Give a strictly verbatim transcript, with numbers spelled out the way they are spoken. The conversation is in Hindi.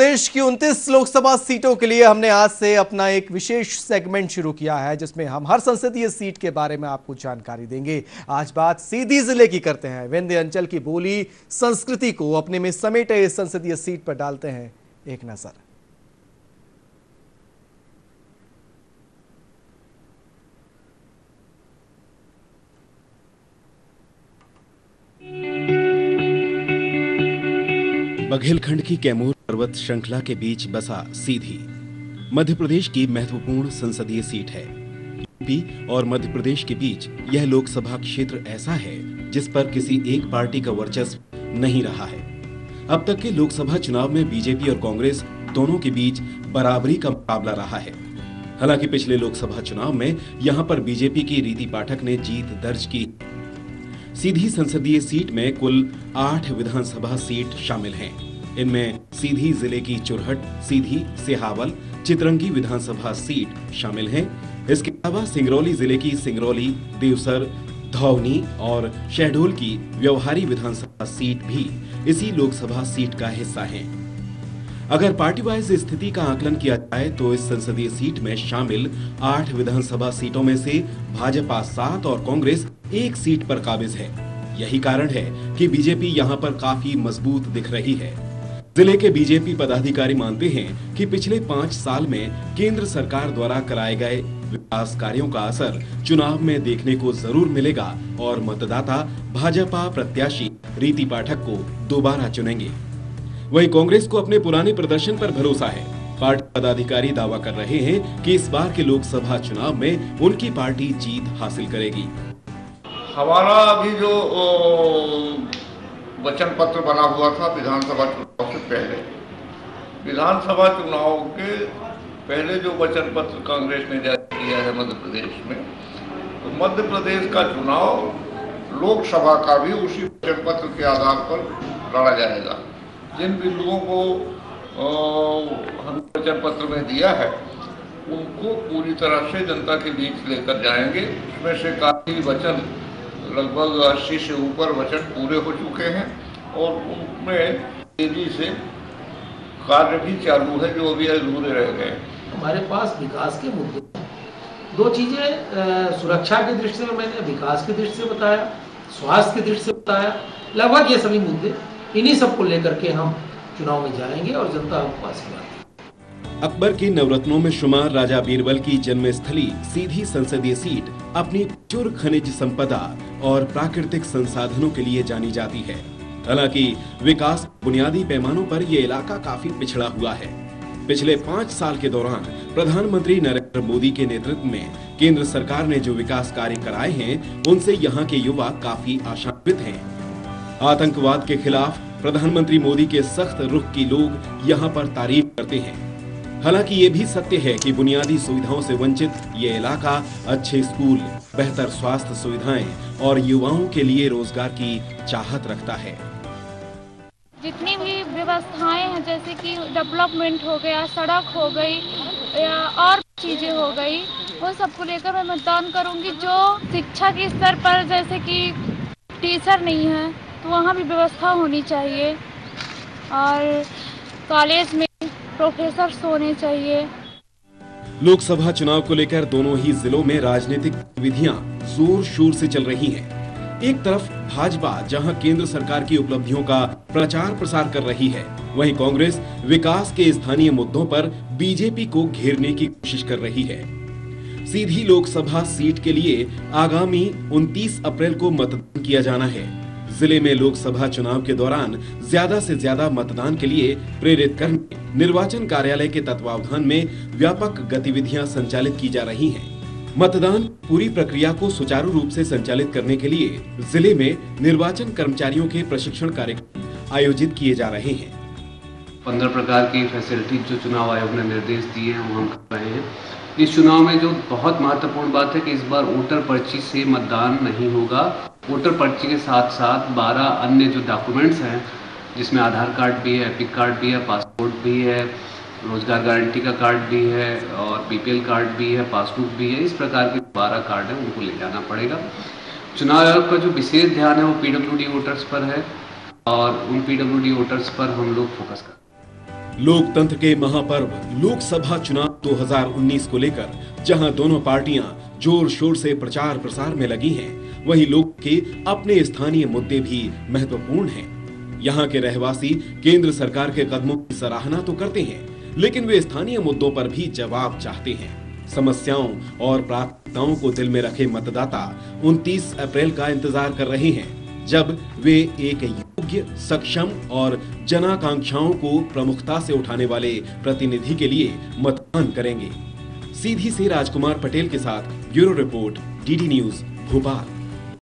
देश की उनतीस लोकसभा सीटों के लिए हमने आज से अपना एक विशेष सेगमेंट शुरू किया है, जिसमें हम हर संसदीय सीट के बारे में आपको जानकारी देंगे। आज बात सीधी जिले की करते हैं। विंध्यांचल की बोली संस्कृति को अपने में समेटे इस संसदीय सीट पर डालते हैं एक नजर। बघेलखंड की कैमूर पर्वत श्रृंखला के बीच बसा सीधी मध्य प्रदेश की महत्वपूर्ण संसदीय सीट है। यूपी और मध्य प्रदेश के बीच यह लोकसभा क्षेत्र ऐसा है जिस पर किसी एक पार्टी का वर्चस्व नहीं रहा है। अब तक के लोकसभा चुनाव में बीजेपी और कांग्रेस दोनों के बीच बराबरी का मुकाबला रहा है। हालांकि पिछले लोकसभा चुनाव में यहाँ पर बीजेपी की रीति पाठक ने जीत दर्ज की। सीधी संसदीय सीट में कुल आठ विधानसभा सीट शामिल हैं। इनमें सीधी जिले की चुरहट, सीधी, सिहावल, चितरंगी विधानसभा सीट शामिल हैं। इसके अलावा सिंगरौली जिले की सिंगरौली, देवसर, धौनी और शहडोल की व्यवहारी विधानसभा सीट भी इसी लोकसभा सीट का हिस्सा है। अगर पार्टी वाइज स्थिति का आकलन किया जाए तो इस संसदीय सीट में शामिल आठ विधानसभा सीटों में से भाजपा सात और कांग्रेस एक सीट पर काबिज है। यही कारण है कि बीजेपी यहां पर काफी मजबूत दिख रही है। जिले के बीजेपी पदाधिकारी मानते हैं कि पिछले पाँच साल में केंद्र सरकार द्वारा कराए गए विकास कार्यों का असर चुनाव में देखने को जरूर मिलेगा और मतदाता भाजपा प्रत्याशी रीति पाठक को दोबारा चुनेंगे। वहीं कांग्रेस को अपने पुराने प्रदर्शन पर भरोसा है। पार्टी पदाधिकारी दावा कर रहे हैं कि इस बार के लोकसभा चुनाव में उनकी पार्टी जीत हासिल करेगी। हमारा अभी जो वचन पत्र बना हुआ था विधानसभा चुनाव से पहले, विधानसभा चुनाव के पहले जो वचन पत्र कांग्रेस ने जारी किया है मध्य प्रदेश में, तो मध्य प्रदेश का चुनाव लोकसभा का भी उसी वचन पत्र के आधार पर लड़ा जाएगा। जिन बिंदुओं को हमने वचन पत्र में दिया है उनको पूरी तरह से जनता के बीच लेकर जाएंगे। इसमें से काफी वचन, लगभग अस्सी से ऊपर वचन पूरे हो चुके हैं और उनमें तेजी से कार्य भी चालू है जो अभी अधूरे रह गए। हमारे पास विकास के मुद्दे, दो चीजें, सुरक्षा की दृष्टि से मैंने विकास की दृष्टि से बताया, स्वास्थ्य की दृष्टि से बताया, लगभग ये सभी मुद्दे, इन्हीं सबको लेकर के हम चुनाव में जाएंगे और जनता हमको आशीर्वाद देगी। अकबर के नवरत्नों में शुमार राजा बीरबल की जन्मस्थली सीधी संसदीय सीट अपनी चुर खनिज संपदा और प्राकृतिक संसाधनों के लिए जानी जाती है। हालांकि विकास बुनियादी पैमानों पर यह इलाका काफी पिछड़ा हुआ है। पिछले पाँच साल के दौरान प्रधानमंत्री नरेंद्र मोदी के नेतृत्व में केंद्र सरकार ने जो विकास कार्य कराए हैं उनसे यहाँ के युवा काफी आशान्वित हैं। आतंकवाद के खिलाफ प्रधानमंत्री मोदी के सख्त रुख की लोग यहां पर तारीफ करते हैं। हालांकि ये भी सत्य है कि बुनियादी सुविधाओं से वंचित ये इलाका अच्छे स्कूल, बेहतर स्वास्थ्य सुविधाएं और युवाओं के लिए रोजगार की चाहत रखता है। जितनी भी व्यवस्थाएं हैं, जैसे कि डेवलपमेंट हो गया, सड़क हो गई या और चीजें हो गई, वो सबको लेकर मैं मतदान करूँगी। जो शिक्षा के स्तर पर जैसे की टीचर नहीं है तो वहाँ भी व्यवस्था होनी चाहिए और कॉलेज में प्रोफेसर्स होने चाहिए। लोकसभा चुनाव को लेकर दोनों ही जिलों में राजनीतिक गतिविधियां जोर शोर से चल रही हैं। एक तरफ भाजपा जहां केंद्र सरकार की उपलब्धियों का प्रचार प्रसार कर रही है, वहीं कांग्रेस विकास के स्थानीय मुद्दों पर बीजेपी को घेरने की कोशिश कर रही है। सीधी लोकसभा सीट के लिए आगामी उनतीस अप्रैल को मतदान किया जाना है। जिले में लोकसभा चुनाव के दौरान ज्यादा से ज्यादा मतदान के लिए प्रेरित करने निर्वाचन कार्यालय के तत्वावधान में व्यापक गतिविधियां संचालित की जा रही हैं। मतदान पूरी प्रक्रिया को सुचारू रूप से संचालित करने के लिए जिले में निर्वाचन कर्मचारियों के प्रशिक्षण कार्यक्रम आयोजित किए जा रहे हैं। पंद्रह प्रकार की फैसिलिटीज जो चुनाव आयोग ने निर्देश दिए हैं वो हम कर रहे हैं। इस चुनाव में जो बहुत महत्वपूर्ण बात है कि इस बार वोटर पर्ची से मतदान नहीं होगा। वोटर पर्ची के साथ साथ बारह अन्य जो डॉक्यूमेंट्स हैं, जिसमें आधार कार्ड भी है, एपिक कार्ड भी है, पासपोर्ट भी है, रोजगार गारंटी का कार्ड भी है और पीपीएल कार्ड भी है, पासबुक भी है, इस प्रकार के बारह कार्ड हैं, उनको ले जाना पड़ेगा। चुनाव आयोग का जो विशेष ध्यान है वो पीडब्ल्यूडी वोटर्स पर है और उन पीडब्ल्यूडी वोटर्स पर हम लोग फोकस कर लोकतंत्र के महापर्व लोकसभा चुनाव दो हज़ार उन्नीस को लेकर जहां दोनों पार्टियां जोर शोर से प्रचार प्रसार में लगी हैं, वहीं लोग के अपने स्थानीय मुद्दे भी महत्वपूर्ण हैं। यहां के रहवासी केंद्र सरकार के कदमों की सराहना तो करते हैं, लेकिन वे स्थानीय मुद्दों पर भी जवाब चाहते हैं। समस्याओं और प्राथमिकताओं को दिल में रखे मतदाता उनतीस अप्रैल का इंतजार कर रहे हैं, जब वे एक योग्य, सक्षम और जनाकांक्षाओं को प्रमुखता से उठाने वाले प्रतिनिधि के लिए मतदान करेंगे। सीधी से राजकुमार पटेल के साथ bureau report, DD news, Bhopal.